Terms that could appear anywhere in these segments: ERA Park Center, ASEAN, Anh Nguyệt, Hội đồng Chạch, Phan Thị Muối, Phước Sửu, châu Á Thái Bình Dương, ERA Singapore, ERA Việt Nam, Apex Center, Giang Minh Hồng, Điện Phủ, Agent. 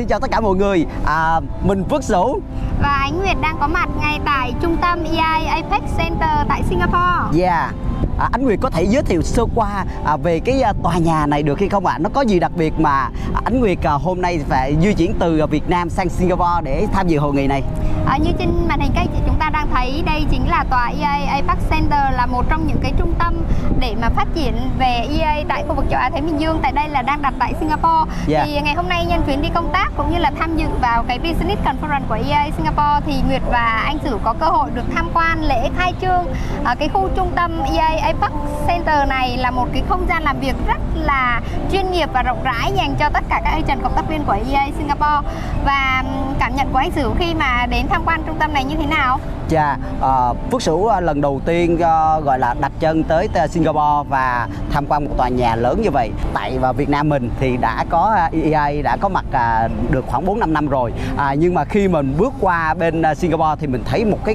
xin chào tất cả mọi người. Mình Phước Sửu và Anh Nguyệt đang có mặt ngay tại trung tâm ERA Apex Center tại Singapore. Yeah. Anh Nguyệt có thể giới thiệu sơ qua về cái tòa nhà này được hay không ạ? Nó có gì đặc biệt mà Anh Nguyệt hôm nay phải di chuyển từ Việt Nam sang Singapore để tham dự hội nghị này? Như trên màn hình các chị chúng ta đang thấy, đây chính là tòa ERA Park Center, là một trong những cái trung tâm để mà phát triển về ERA tại khu vực châu Á Thái Bình Dương. Tại đây là đang đặt tại Singapore. Yeah. Thì ngày hôm nay nhân chuyến đi công tác cũng như là tham dự vào cái business conference của ERA Singapore thì Nguyệt và anh Sửu có cơ hội được tham quan lễ khai trương cái khu trung tâm ERA Park Center này, là một cái không gian làm việc rất là chuyên nghiệp và rộng rãi dành cho tất cả các agent cộng tác viên của ERA Singapore. Và cảm nhận của anh Sửu khi mà đến tham quan trung tâm này như thế nào? Dạ, Phước Sửu lần đầu tiên gọi là đặt chân tới Singapore và tham quan một tòa nhà lớn như vậy. Tại Việt Nam mình thì đã có ERA đã có mặt được khoảng 4-5 năm rồi, nhưng mà khi mình bước qua bên Singapore thì mình thấy một cái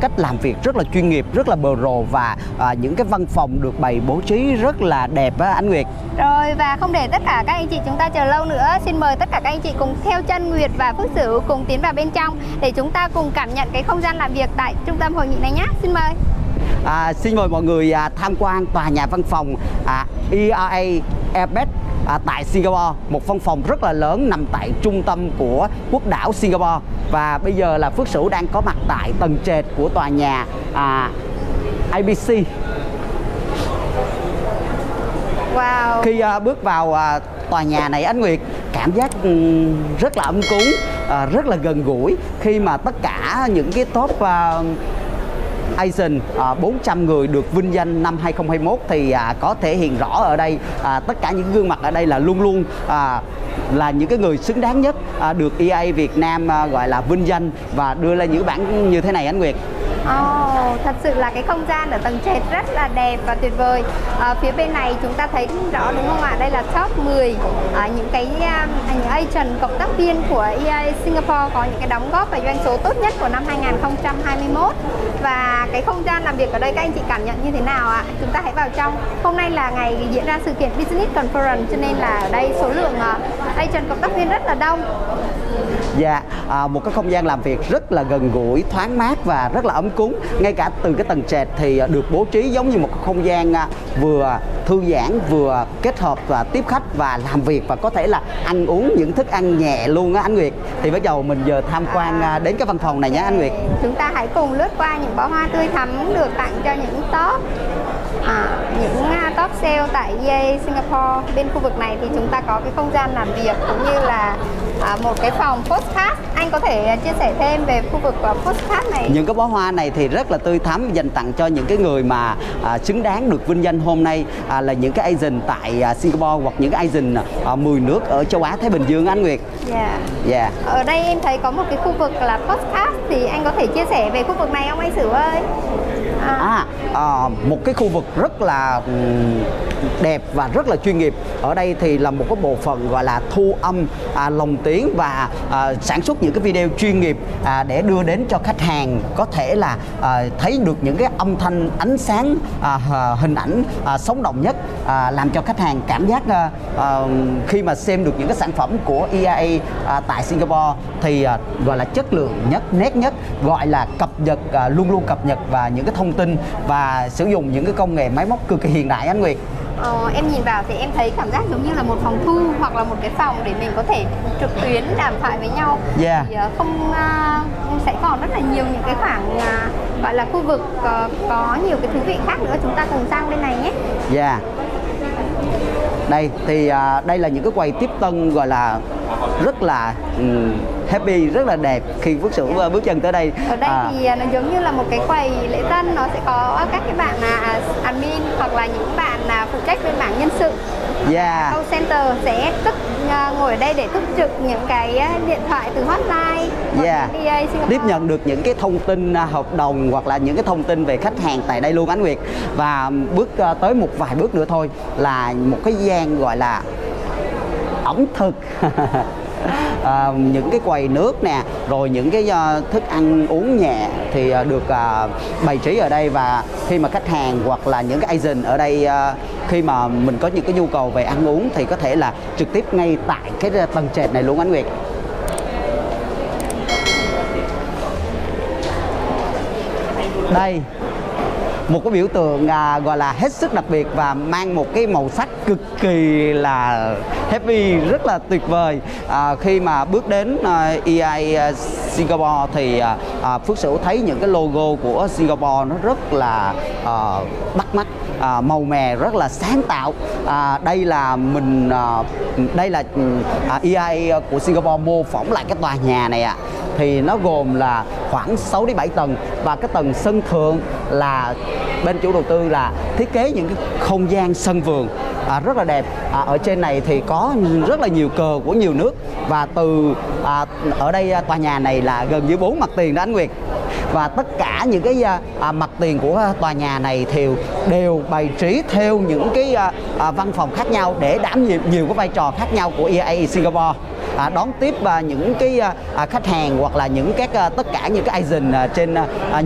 cách làm việc rất là chuyên nghiệp, rất là bờ rồ, và những cái văn phòng được bày bố trí rất là đẹp á anh Nguyệt. Rồi, và không để tất cả các anh chị chúng ta chờ lâu nữa, xin mời tất cả các anh chị cùng theo chân Nguyệt và Phước Sửu cùng tiến vào bên trong để chúng ta cùng cảm nhận cái không gian làm việc tại trung tâm hội nghị này nhé. Xin mời. Xin mời mọi người tham quan tòa nhà văn phòng ERA Apex tại Singapore, một văn phòng rất là lớn nằm tại trung tâm của quốc đảo Singapore. Và bây giờ là Phước Sửu đang có mặt tại tầng trệt của tòa nhà ABC. Wow. Khi bước vào tòa nhà này, anh Nguyệt cảm giác rất là ấm cúng, rất là gần gũi khi mà tất cả những cái top Asian 400 người được vinh danh năm 2021 thì có thể hiện rõ ở đây, tất cả những gương mặt ở đây là luôn luôn là những cái người xứng đáng nhất được ERA Việt Nam gọi là vinh danh và đưa lên những bảng như thế này anh Nguyệt. Thật sự là cái không gian ở tầng trệt rất là đẹp và tuyệt vời. Phía bên này chúng ta thấy rõ đúng không ạ? Đây là top 10 những agent cộng tác viên của ERA Singapore có những cái đóng góp và doanh số tốt nhất của năm 2021. Và cái không gian làm việc ở đây các anh chị cảm nhận như thế nào ạ? Chúng ta hãy vào trong. Hôm nay là ngày diễn ra sự kiện Business Conference cho nên là ở đây số lượng agent cộng tác viên rất là đông. Dạ, một cái không gian làm việc rất là gần gũi, thoáng mát và rất là ấm cúng. Ngay cả từ cái tầng trệt thì được bố trí giống như một không gian vừa thư giãn, vừa kết hợp và tiếp khách và làm việc, và có thể là ăn uống những thức ăn nhẹ luôn á anh Nguyệt. Thì bắt đầu mình giờ tham quan đến cái văn phòng này nhé anh Nguyệt. Chúng ta hãy cùng lướt qua những bó hoa tươi thắm được tặng cho những top top sale tại ERA Singapore. Bên khu vực này thì chúng ta có cái không gian làm việc cũng như là một cái phòng podcast. Anh có thể chia sẻ thêm về khu vực podcast này? Những cái bó hoa này thì rất là tươi thắm, dành tặng cho những cái người mà xứng đáng được vinh danh hôm nay là những cái agent tại Singapore hoặc những cái agent 10 nước ở châu Á Thái Bình Dương anh Nguyệt. Yeah. Yeah. Ở đây em thấy có một cái khu vực là podcast, thì anh có thể chia sẻ về khu vực này không anh Sửu ơi? Một cái khu vực rất là đẹp và rất là chuyên nghiệp. Ở đây thì là một cái bộ phận gọi là thu âm lồng tiếng và sản xuất những cái video chuyên nghiệp để đưa đến cho khách hàng có thể là thấy được những cái âm thanh, ánh sáng, hình ảnh sống động nhất, làm cho khách hàng cảm giác khi mà xem được những cái sản phẩm của ERA tại Singapore thì gọi là chất lượng nhất, nét nhất, gọi là cập nhật, luôn luôn cập nhật và những cái thông tin và sử dụng những cái công nghệ máy móc cực kỳ hiện đại anh Nguyệt. Em nhìn vào thì em thấy cảm giác giống như là một phòng thu hoặc là một cái phòng để mình có thể trực tuyến đàm thoại với nhau. Yeah. Thì sẽ còn rất là nhiều những cái khoảng gọi là khu vực có nhiều cái thú vị khác nữa. Chúng ta cùng sang bên này nhé. Yeah. Đây thì đây là những cái quầy tiếp tân gọi là rất là happy, rất là đẹp khi Phước Sửu bước chân tới đây. Ở đây thì nó giống như là một cái quầy lễ tân, nó sẽ có các cái bạn admin hoặc là những bạn phụ trách bên mảng nhân sự. Yeah. Call center sẽ ngồi ở đây để túc trực những cái điện thoại từ hotline. Yeah. Tiếp nhận được những cái thông tin hợp đồng hoặc là những cái thông tin về khách hàng tại đây luôn anh Nguyệt. Và bước tới một vài bước nữa thôi là một cái gian gọi là ẩm thực những cái quầy nước nè, rồi những cái thức ăn uống nhẹ thì được bày trí ở đây. Và khi mà khách hàng hoặc là những cái agent ở đây khi mà mình có những cái nhu cầu về ăn uống thì có thể là trực tiếp ngay tại cái tầng trệt này luôn anh Nguyệt. Đây, một cái biểu tượng gọi là hết sức đặc biệt và mang một cái màu sắc cực kỳ là happy, rất là tuyệt vời. Khi mà bước đến ERA Singapore thì Phước Sửu thấy những cái logo của Singapore nó rất là bắt mắt, màu mè rất là sáng tạo. Đây là ERA của Singapore mô phỏng lại cái tòa nhà này ạ. Thì nó gồm là khoảng 6 đến 7 tầng và cái tầng sân thượng là bên chủ đầu tư là thiết kế những cái không gian sân vườn rất là đẹp. Ở trên này thì có rất là nhiều cờ của nhiều nước và từ ở đây tòa nhà này là gần như 4 mặt tiền đó anh Nguyệt. Và tất cả những cái mặt tiền của tòa nhà này thì đều bày trí theo những cái văn phòng khác nhau để đảm nhiệm nhiều cái vai trò khác nhau của ERA Singapore. Đón tiếp những cái khách hàng hoặc là những các tất cả những cái agent trên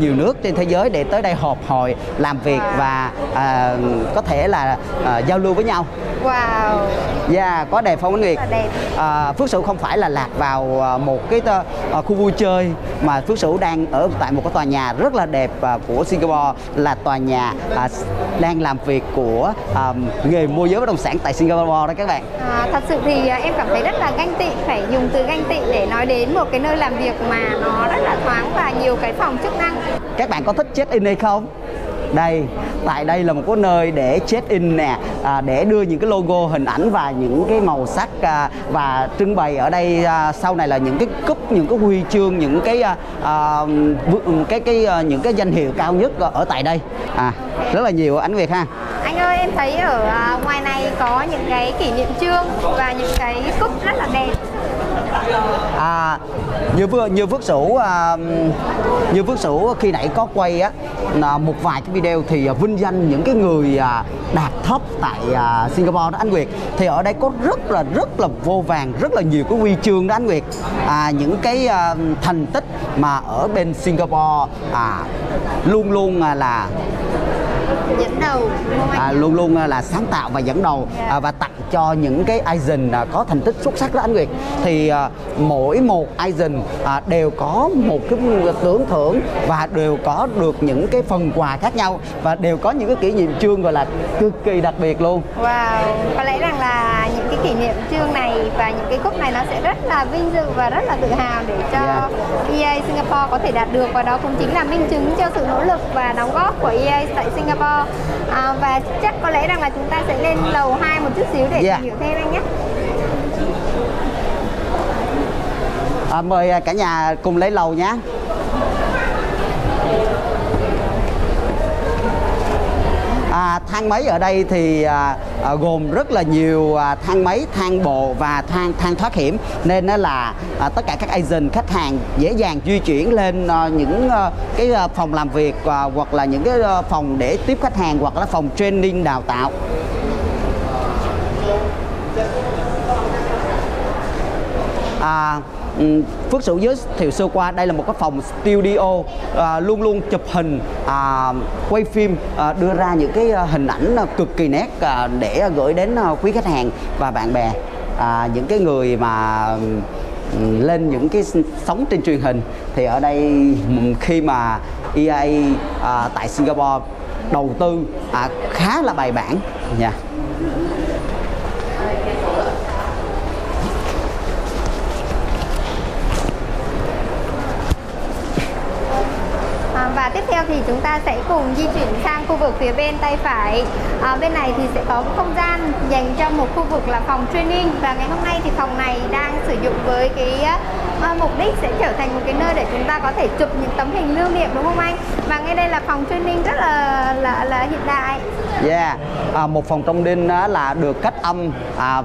nhiều nước trên thế giới để tới đây họp hội, làm việc và có thể là giao lưu với nhau. Wow. Dạ, có đẹp không anh Nguyệt? Phước Sửu không phải là lạc vào một cái khu vui chơi, mà Phước Sửu đang ở tại một cái tòa nhà rất là đẹp của Singapore, là tòa nhà đang làm việc của nghề môi giới bất động sản tại Singapore đó các bạn. Thật sự thì em cảm thấy rất là ganh tị, phải dùng từ ganh tị để nói đến một cái nơi làm việc mà nó rất là thoáng và nhiều cái phòng chức năng. Các bạn có thích check in hay không? Đây, tại đây là một cái nơi để check in nè, để đưa những cái logo, hình ảnh và những cái màu sắc, và trưng bày ở đây sau này là những cái cúp, những cái huy chương, những cái danh hiệu cao nhất ở tại đây. Rất là nhiều anh Việt ha. Anh ơi, em thấy ở ngoài này có những cái kỷ niệm chương và những cái cúp rất là đẹp. Như Phước Sửu khi nãy có quay một vài cái video thì vinh danh những cái người đạt top tại Singapore đó anh Nguyệt, thì ở đây có rất là vô vàng, rất là nhiều cái huy chương đó anh Nguyệt. Những cái thành tích mà ở bên Singapore luôn luôn là dẫn đầu, luôn luôn là sáng tạo và dẫn đầu, và tặng cho những cái agent có thành tích xuất sắc đó anh Nguyệt. Thì mỗi một agent đều có một cái tưởng thưởng và đều có được những cái phần quà khác nhau và đều có những cái kỷ niệm chương gọi là cực kỳ đặc biệt luôn. Wow, có lẽ rằng là những cái kỷ niệm chương này và những cái cúp này nó sẽ rất là vinh dự và rất là tự hào để cho ERA Singapore có thể đạt được, và đó cũng chính là minh chứng cho sự nỗ lực và đóng góp của ERA tại Singapore. Và chắc có lẽ rằng là chúng ta sẽ lên lầu 2 một chút xíu để tìm hiểu thêm anh nhé. Mời cả nhà cùng lấy lầu nhé. Thang máy ở đây thì gồm rất là nhiều thang máy, thang bộ và thang thoát hiểm, nên là tất cả các agent, khách hàng dễ dàng di chuyển lên những cái phòng làm việc hoặc là những cái phòng để tiếp khách hàng hoặc là phòng training đào tạo. Phước Sửu giới thiệu sơ qua đây là một cái phòng studio, luôn luôn chụp hình, quay phim, đưa ra những cái hình ảnh cực kỳ nét để gửi đến quý khách hàng và bạn bè, những cái người mà lên những cái sóng trên truyền hình. Thì ở đây khi mà ERA tại Singapore đầu tư khá là bài bản nha. Và tiếp theo thì chúng ta sẽ cùng di chuyển sang khu vực phía bên tay phải. Bên này thì sẽ có không gian dành cho một khu vực là phòng training, và ngày hôm nay thì phòng này đang sử dụng với cái mục đích sẽ trở thành một cái nơi để chúng ta có thể chụp những tấm hình lưu niệm, đúng không anh? Và ngay đây là phòng training rất là hiện đại. Một phòng trong đinh là được cách âm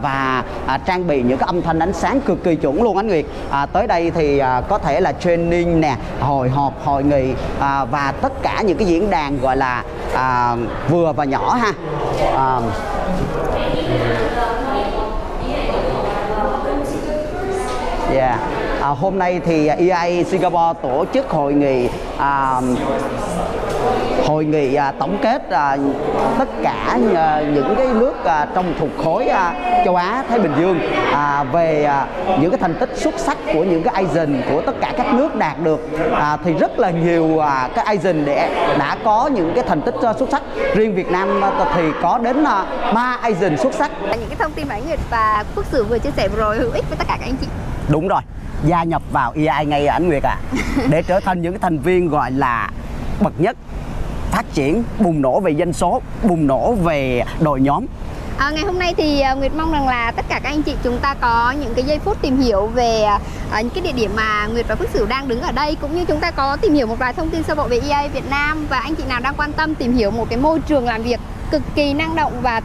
và trang bị những cái âm thanh ánh sáng cực kỳ chuẩn luôn anh Nguyệt. Tới đây thì có thể là training nè, hội họp, hội nghị và tất cả những cái diễn đàn gọi là vừa và nhỏ ha. Yeah. Hôm nay thì ERA Singapore tổ chức hội nghị tổng kết tất cả những cái nước trong thuộc khối châu Á Thái Bình Dương về những cái thành tích xuất sắc của những cái ASEAN của tất cả các nước đạt được, thì rất là nhiều các ASEAN đã có những cái thành tích xuất sắc. Riêng Việt Nam thì có đến 3 ASEAN xuất sắc. Những cái thông tin mà Anh Nguyệt và Phước Sửu vừa chia sẻ vừa rồi hữu ích với tất cả các anh chị. Đúng rồi, gia nhập vào ERA ngay Anh Nguyệt à, để trở thành những cái thành viên gọi là bậc nhất, phát triển, bùng nổ về dân số, bùng nổ về đội nhóm. Ngày hôm nay thì Nguyệt mong rằng là tất cả các anh chị chúng ta có những cái giây phút tìm hiểu về những cái địa điểm mà Nguyệt và Phước Sửu đang đứng ở đây, cũng như chúng ta có tìm hiểu một vài thông tin sơ bộ về ERA Việt Nam, và anh chị nào đang quan tâm tìm hiểu một cái môi trường làm việc cực kỳ năng động và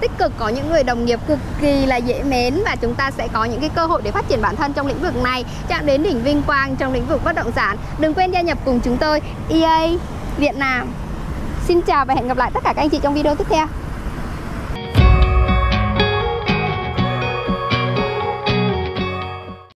tích cực, có những người đồng nghiệp cực kỳ là dễ mến, và chúng ta sẽ có những cái cơ hội để phát triển bản thân trong lĩnh vực này, chạm đến đỉnh vinh quang trong lĩnh vực bất động sản. Đừng quên gia nhập cùng chúng tôi ERA Việt Nam. Xin chào và hẹn gặp lại tất cả các anh chị trong video tiếp theo.